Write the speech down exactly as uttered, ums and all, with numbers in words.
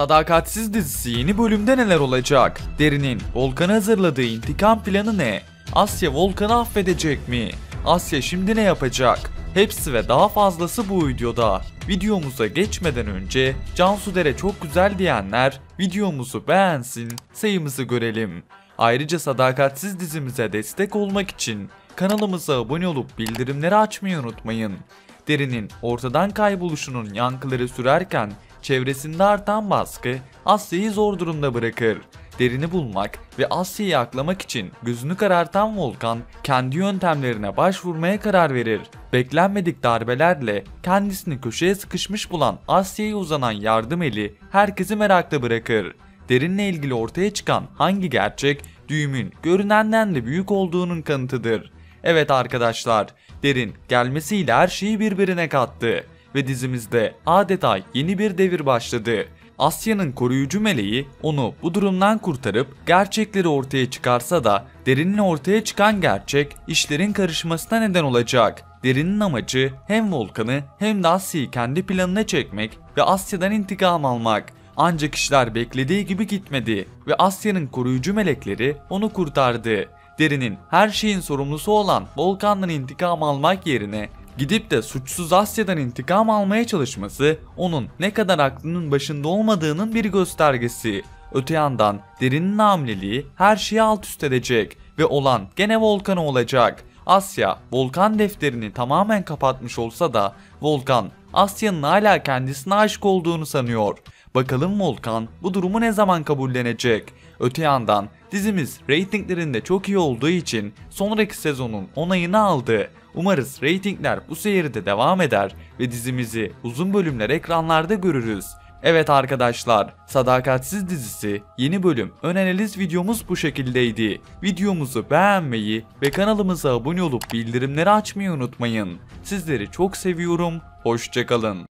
Sadakatsiz dizisi yeni bölümde neler olacak? Derin'in Volkan'a hazırladığı intikam planı ne? Asya Volkan'ı affedecek mi? Asya şimdi ne yapacak? Hepsi ve daha fazlası bu videoda. Videomuza geçmeden önce Cansu Dere çok güzel diyenler videomuzu beğensin, sayımızı görelim. Ayrıca Sadakatsiz dizimize destek olmak için kanalımıza abone olup bildirimleri açmayı unutmayın. Derin'in ortadan kayboluşunun yankıları sürerken çevresinde artan baskı Asya'yı zor durumda bırakır. Derin'i bulmak ve Asya'yı aklamak için gözünü karartan Volkan kendi yöntemlerine başvurmaya karar verir. Beklenmedik darbelerle kendisini köşeye sıkışmış bulan Asya'ya uzanan yardım eli herkesi merakta bırakır. Derin'le ilgili ortaya çıkan hangi gerçek düğümün görünenden de büyük olduğunun kanıtıdır. Evet arkadaşlar, Derin gelmesiyle her şeyi birbirine kattı ve dizimizde adeta yeni bir devir başladı. Asya'nın koruyucu meleği onu bu durumdan kurtarıp gerçekleri ortaya çıkarsa da Derin'le ortaya çıkan gerçek işlerin karışmasına neden olacak. Derin'in amacı hem Volkan'ı hem de Asya'yı kendi planına çekmek ve Asya'dan intikam almak. Ancak işler beklediği gibi gitmedi ve Asya'nın koruyucu melekleri onu kurtardı. Derin'in her şeyin sorumlusu olan Volkan'dan intikam almak yerine gidip de suçsuz Asya'dan intikam almaya çalışması onun ne kadar aklının başında olmadığının bir göstergesi. Öte yandan Derin'in hamileliği her şeyi alt üst edecek ve olan gene Volkan'a olacak. Asya Volkan defterini tamamen kapatmış olsa da Volkan Asya'nın hala kendisine aşık olduğunu sanıyor. Bakalım Volkan bu durumu ne zaman kabullenecek? Öte yandan dizimiz reytinglerinde çok iyi olduğu için sonraki sezonun onayını aldı. Umarız reytingler bu seyirde devam eder ve dizimizi uzun bölümler ekranlarda görürüz. Evet arkadaşlar, Sadakatsiz dizisi yeni bölüm ön analiz videomuz bu şekildeydi. Videomuzu beğenmeyi ve kanalımıza abone olup bildirimleri açmayı unutmayın. Sizleri çok seviyorum, hoşça kalın.